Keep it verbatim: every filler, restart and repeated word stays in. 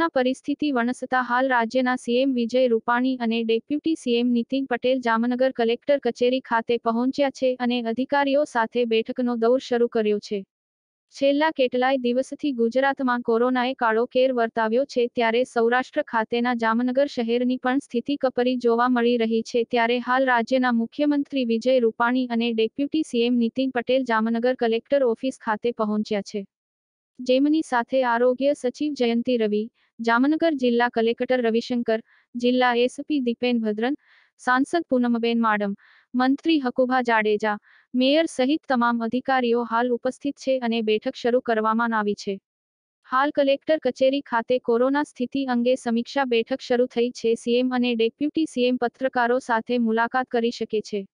Corona પરિસ્થિતિ વણસતા હાલ રાજ્યના સીએમ વિજય રૂપાણી અને deputy CM Nitin Patel Jamnagar collector કચેરી ખાતે પહોંચ્યા છે અને અધિકારીઓ સાથે બેઠકનો દોર શરૂ કર્યો છે। છેલ્લા કેટલાય દિવસથી ગુજરાતમાં કોરોનાએ કાળો કેર વર્તાવ્યો છે, ત્યારે સૌરાષ્ટ્ર ખાતેના જામનગર શહેરની પણ સ્થિતિ કપરી જોવા મળી રહી છે। ત્યારે હાલ રાજ્યના મુખ્યમંત્રી વિજય રૂપાણી અને deputy CM Nitin Patel Jamnagar collector office ખાતે પહોંચ્યા છે, જેમની સાથે આરોગ્ય સચિવ જયંતિ રવિ, જામનગર જિલ્લા કલેક્ટર રવિશંકર, જિલ્લા એસપી દીપેન ભદ્રન, सांसद पूनमबेन माडम, मंत्री हकुभा जाडेजा, मेयर सहित तमाम अधिकारीओ हाल उपस्थित छे अने बैठक शरू करवामां आवी छे। हाल कलेक्टर कचेरी खाते कोरोना स्थिति अंगे समीक्षा बैठक शरू थई छे। सीएम अने डेप्यूटी सीएम पत्रकारों साथे मुलाकात करी शके छे।